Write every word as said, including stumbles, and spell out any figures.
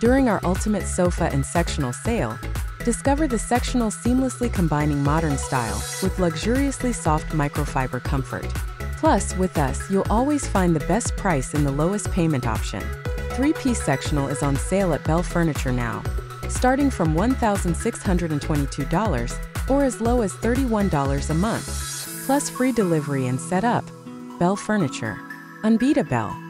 During our Ultimate Sofa and Sectional sale, discover the sectional seamlessly combining modern style with luxuriously soft microfiber comfort. Plus, with us, you'll always find the best price in the lowest payment option. three-piece sectional is on sale at Bel Furniture now, starting from one thousand six hundred twenty-two dollars or as low as thirty-one dollars a month, plus free delivery and setup. Bel Furniture. Unbeatable.